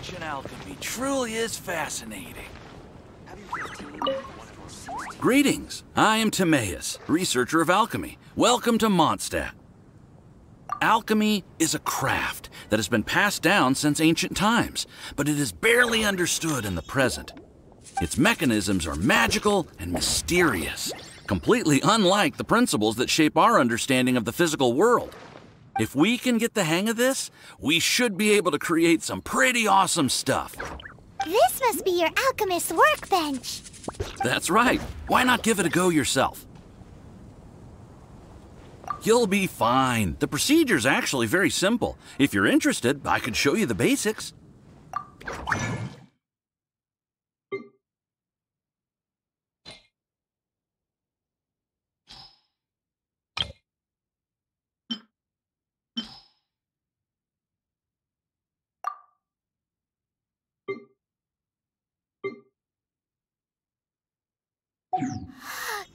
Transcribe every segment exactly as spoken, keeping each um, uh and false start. ancient alchemy truly is fascinating. Greetings. I am Timaeus, researcher of alchemy. Welcome to Mondstadt. Alchemy is a craft that has been passed down since ancient times, but it is barely understood in the present. Its mechanisms are magical and mysterious, completely unlike the principles that shape our understanding of the physical world. If we can get the hang of this, we should be able to create some pretty awesome stuff. This must be your alchemist's workbench. That's right. Why not give it a go yourself? You'll be fine. The procedure's actually very simple. If you're interested, I could show you the basics.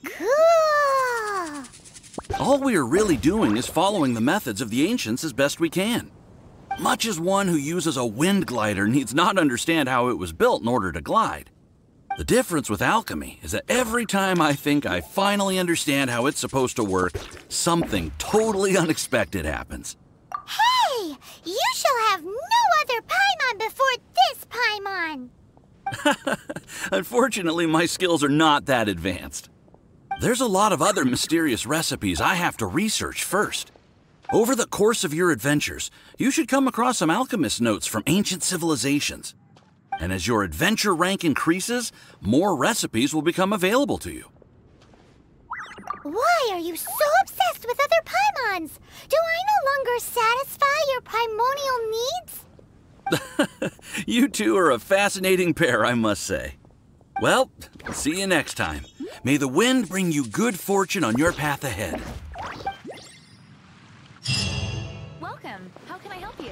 Cool! All we are really doing is following the methods of the ancients as best we can. Much as one who uses a wind glider needs not understand how it was built in order to glide. The difference with alchemy is that every time I think I finally understand how it's supposed to work, something totally unexpected happens. Hey! You shall have no other Paimon before this Paimon! Unfortunately, my skills are not that advanced. There's a lot of other mysterious recipes I have to research first. Over the course of your adventures, you should come across some alchemist notes from ancient civilizations. And as your adventure rank increases, more recipes will become available to you. Why are you so obsessed with other Paimons? Do I no longer satisfy your primordial needs? You two are a fascinating pair, I must say. Well, see you next time. May the wind bring you good fortune on your path ahead. Welcome. How can I help you?